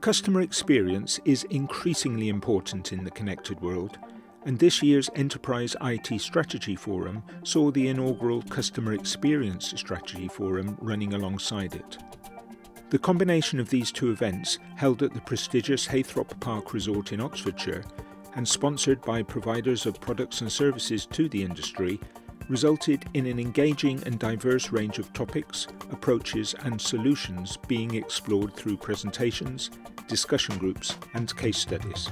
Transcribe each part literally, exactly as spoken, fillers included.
Customer experience is increasingly important in the connected world, and this year's Enterprise I T Strategy Forum saw the inaugural Customer Experience Strategy Forum running alongside it. The combination of these two events, held at the prestigious Heythrop Park Resort in Oxfordshire and sponsored by providers of products and services to the industry, resulted in an engaging and diverse range of topics, approaches and solutions being explored through presentations, discussion groups and case studies.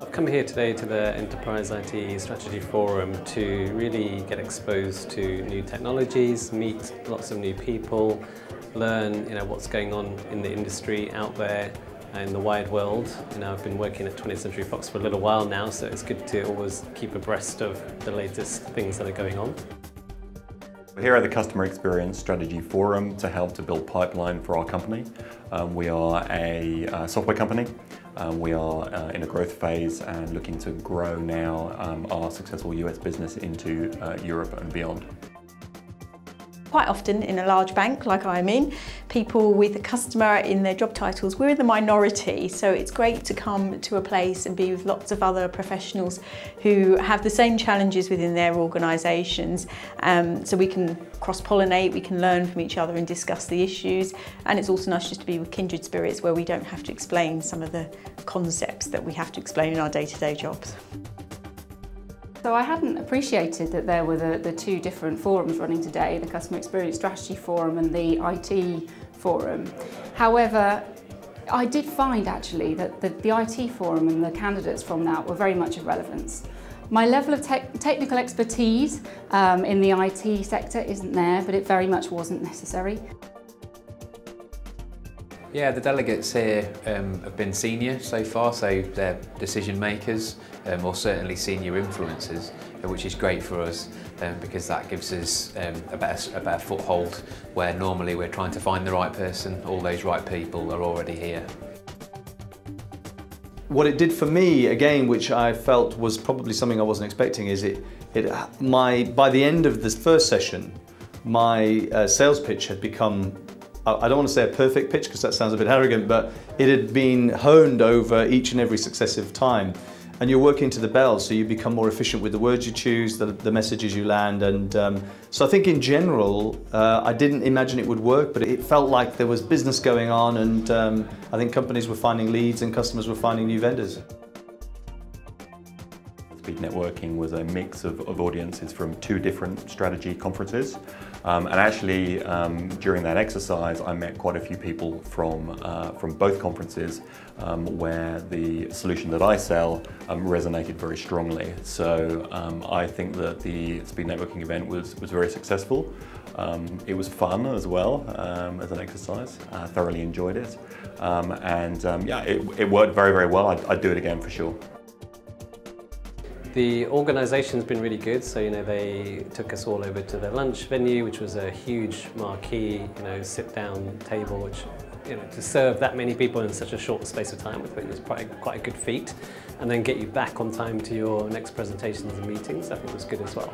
I've come here today to the Enterprise I T Strategy Forum to really get exposed to new technologies, meet lots of new people, learn you know, what's going on in the industry out there, in the wide world. You know, I've been working at twentieth Century Fox for a little while now, so it's good to always keep abreast of the latest things that are going on. We're here at the Customer Experience Strategy Forum to help to build pipeline for our company. Um, we are a uh, software company. Um, we are uh, in a growth phase and looking to grow now um, our successful U S business into uh, Europe and beyond. Quite often in a large bank like I'm in, people with a customer in their job titles, we're in the minority, so it's great to come to a place and be with lots of other professionals who have the same challenges within their organisations, um, so we can cross-pollinate, we can learn from each other and discuss the issues, and it's also nice just to be with kindred spirits where we don't have to explain some of the concepts that we have to explain in our day-to-day jobs. So I hadn't appreciated that there were the, the two different forums running today, the Customer Experience Strategy Forum and the I T Forum. However, I did find actually that the, the I T Forum and the candidates from that were very much of relevance. My level of te technical expertise um, in the I T sector isn't there, but it very much wasn't necessary. Yeah, the delegates here um, have been senior so far, so they're decision makers um, or certainly senior influencers, which is great for us um, because that gives us um, a, better, a better foothold where normally we're trying to find the right person. All those right people are already here. What it did for me, again, which I felt was probably something I wasn't expecting, is it, it my, by the end of this first session, my uh, sales pitch had become, I don't want to say a perfect pitch because that sounds a bit arrogant, but it had been honed over each and every successive time. And you're working to the bell, so you become more efficient with the words you choose, the, the messages you land. And um, so I think in general, uh, I didn't imagine it would work, but it felt like there was business going on, and um, I think companies were finding leads and customers were finding new vendors. Speed networking was a mix of, of audiences from two different strategy conferences, um, and actually um, during that exercise I met quite a few people from, uh, from both conferences um, where the solution that I sell um, resonated very strongly. So um, I think that the speed networking event was, was very successful. Um, it was fun as well um, as an exercise. I thoroughly enjoyed it, um, and um, yeah, it, it worked very, very well. I'd, I'd do it again for sure. The organisation's been really good, so you know they took us all over to their lunch venue, which was a huge marquee, you know, sit-down table, which you know to serve that many people in such a short space of time, I think was quite a, quite a good feat, and then get you back on time to your next presentations and meetings. I think was good as well.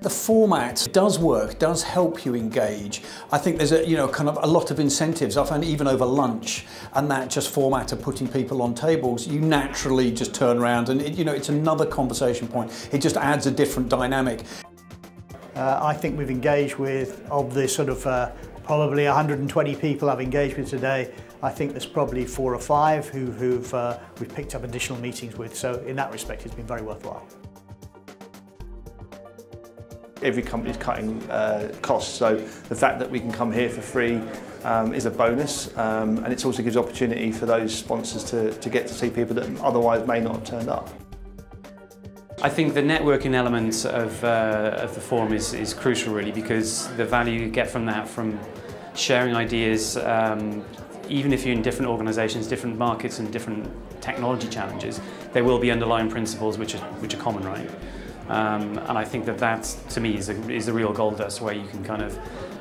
The format does work, does help you engage. I think there's a, you know, kind of a lot of incentives. I find even over lunch and that just format of putting people on tables, you naturally just turn around and, it, you know, it's another conversation point. It just adds a different dynamic. Uh, I think we've engaged with, of the sort of uh, probably one hundred and twenty people I've engaged with today, I think there's probably four or five who, who've uh, we've picked up additional meetings with. So in that respect, it's been very worthwhile. Every company's cutting uh, costs, so the fact that we can come here for free um, is a bonus, um, and it also gives opportunity for those sponsors to, to get to see people that otherwise may not have turned up. I think the networking element of, uh, of the forum is, is crucial really, because the value you get from that, from sharing ideas, um, even if you're in different organisations, different markets and different technology challenges, there will be underlying principles which are, which are common, right? Um, and I think that that, to me, is, a, is the real gold dust, where you can kind of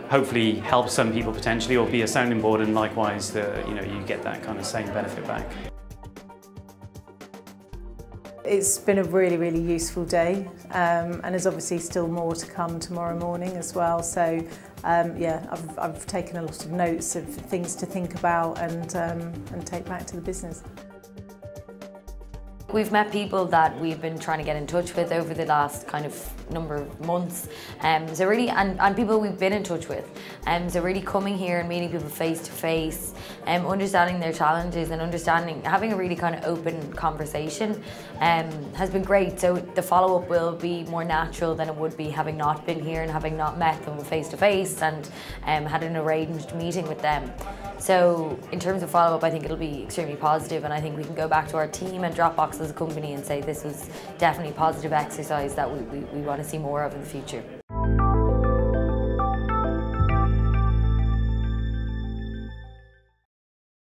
hopefully help some people potentially, or be a sounding board, and likewise, the, you know, you get that kind of same benefit back. It's been a really, really useful day, um, and there's obviously still more to come tomorrow morning as well. So um, yeah, I've, I've taken a lot of notes of things to think about and, um, and take back to the business. We've met people that we've been trying to get in touch with over the last kind of number of months, um, so really, and, and people we've been in touch with. Um, so really coming here and meeting people face to face, um, understanding their challenges and understanding, having a really kind of open conversation um, has been great. So the follow-up will be more natural than it would be having not been here and having not met them face to face and um, had an arranged meeting with them. So in terms of follow-up, I think it'll be extremely positive, and I think we can go back to our team and Dropbox as a company and say this was definitely a positive exercise that we, we, we want to see more of in the future.